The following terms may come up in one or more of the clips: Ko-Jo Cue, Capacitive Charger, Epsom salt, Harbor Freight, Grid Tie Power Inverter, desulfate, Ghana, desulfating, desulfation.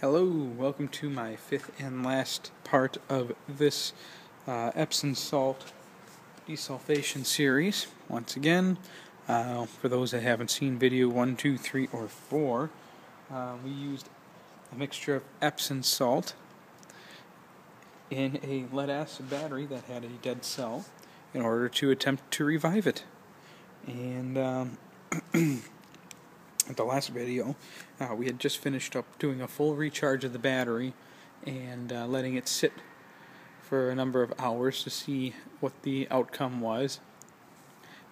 Hello, welcome to my fifth and last part of this Epsom salt desulfation series. Once again, for those that haven't seen video 1, 2, 3, or 4, we used a mixture of Epsom salt in a lead-acid battery that had a dead cell in order to attempt to revive it. And at the last video, we had just finished up doing a full recharge of the battery and letting it sit for a number of hours to see what the outcome was.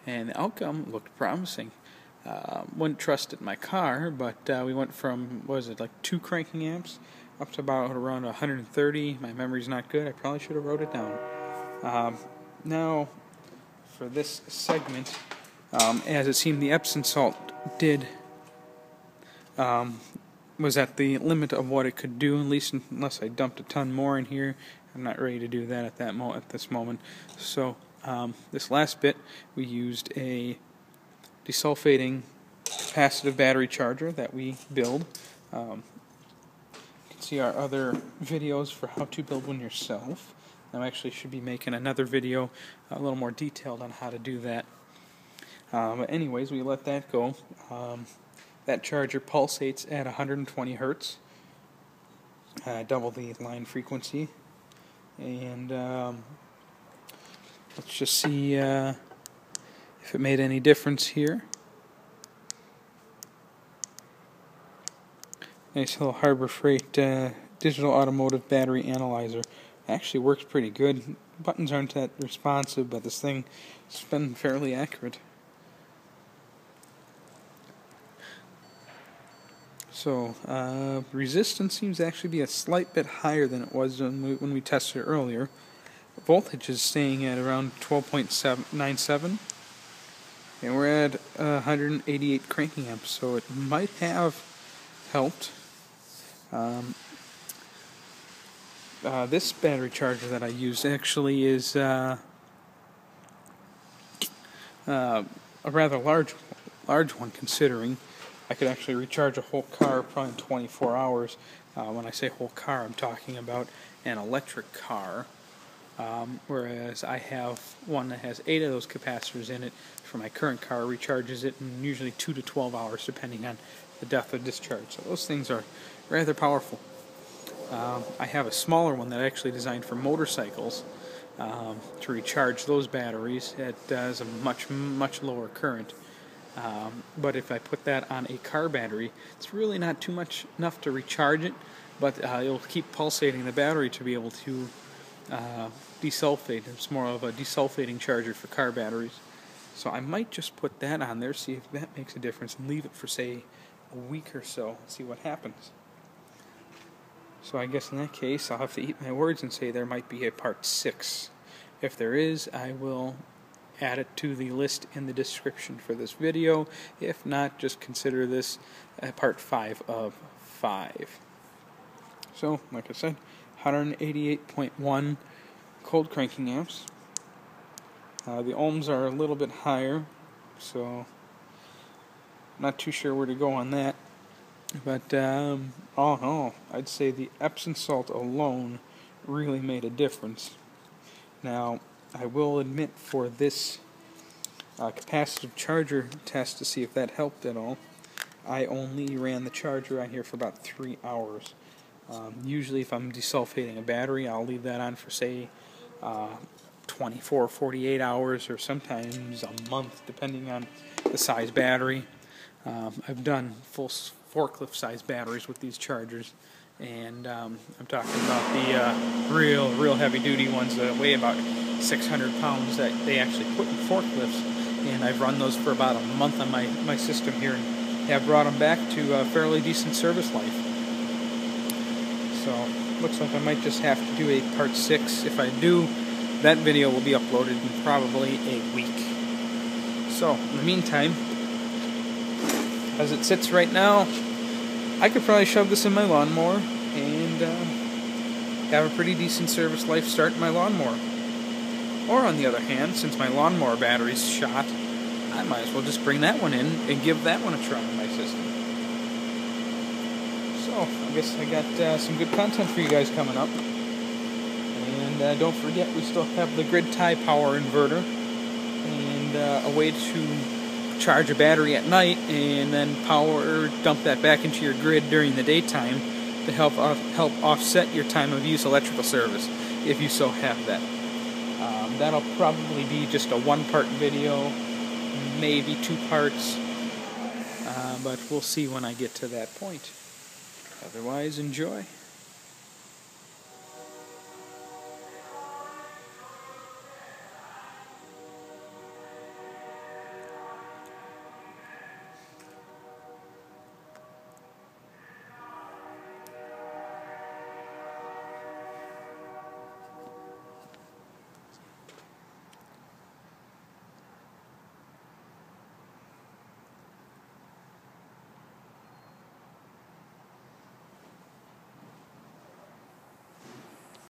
And the outcome looked promising. Wouldn't trust it in my car, but we went from, what was it, like 2 cranking amps up to about around 130. My memory's not good. I probably should have wrote it down. Now, for this segment, as it seemed the Epsom salt did was at the limit of what it could do, at least unless I dumped a ton more in here. I'm not ready to do that at this moment. So this last bit, we used a desulfating capacitive battery charger that we build. You can see our other videos for how to build one yourself. I actually should be making another video a little more detailed on how to do that. But anyways, we let that go. That charger pulsates at 120 hertz, double the line frequency, and let's just see if it made any difference here. Nice little Harbor Freight digital automotive battery analyzer. Actually works pretty good. Buttons aren't that responsive, but this thing's been fairly accurate. So resistance seems to actually be a slight bit higher than it was when we tested it earlier. Voltage is staying at around 12.97, and we're at 188 cranking amps, so it might have helped. This battery charger that I used actually is a rather large one, considering I could actually recharge a whole car probably in 24 hours. When I say whole car, I'm talking about an electric car. Whereas I have one that has 8 of those capacitors in it for my current car, recharges it in usually 2 to 12 hours depending on the depth of discharge. So those things are rather powerful. I have a smaller one that I actually designed for motorcycles to recharge those batteries. It does a much, much lower current. But if I put that on a car battery, it's really not too much enough to recharge it, but it'll keep pulsating the battery to be able to desulfate. It's more of a desulfating charger for car batteries. So I might just put that on there, see if that makes a difference, and leave it for, say, a week or so, and see what happens. So I guess in that case, I'll have to eat my words and say there might be a part 6. If there is, I will add it to the list in the description for this video. If not, just consider this part 5 of 5. So, like I said, 188.1 cold cranking amps. The ohms are a little bit higher, so I'm not too sure where to go on that. But all in all, I'd say the Epsom salt alone really made a difference. Now, I will admit, for this capacitive charger test to see if that helped at all, I only ran the charger on here for about 3 hours. Usually if I'm desulfating a battery, I'll leave that on for, say, 24, 48 hours, or sometimes a month, depending on the size battery. I've done full forklift size batteries with these chargers, and I'm talking about the real heavy-duty ones that weigh about 600 pounds that they actually put in forklifts, and I've run those for about a month on my system here, and have brought them back to a fairly decent service life. So looks like I might just have to do a part 6. If I do, that video will be uploaded in probably a week. So in the meantime, as it sits right now, I could probably shove this in my lawnmower and have a pretty decent service life start in my lawnmower. Or on the other hand, since my lawnmower battery's shot, I might as well just bring that one in and give that one a try in my system. So, well, I guess I got some good content for you guys coming up. And don't forget, we still have the Grid Tie Power Inverter, and a way to charge a battery at night and then power dump that back into your grid during the daytime to help offset your time of use electrical service, if you so have that. That'll probably be just a one-part video, maybe two parts, but we'll see when I get to that point. Otherwise, enjoy.